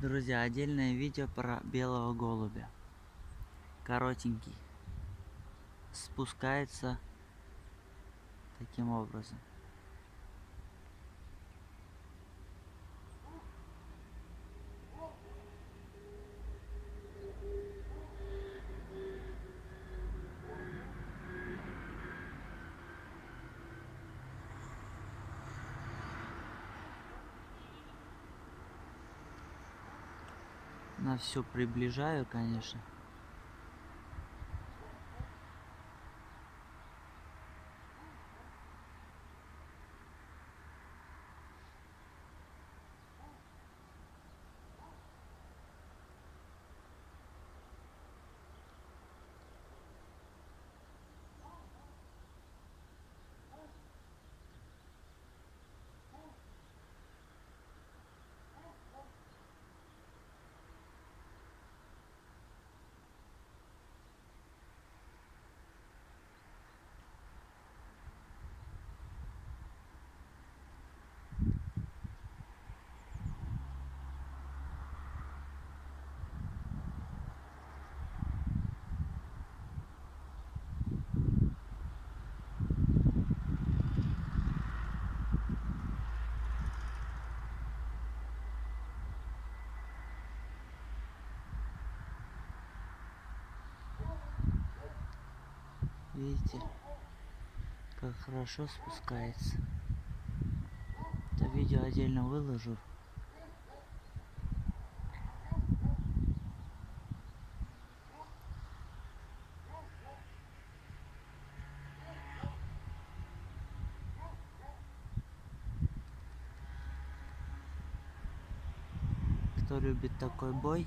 Друзья, отдельное видео про белого голубя. Коротенький. Спускается таким образом. На все приближаю, конечно. Видите, как хорошо спускается. Это видео отдельно выложу. Кто любит такой бой?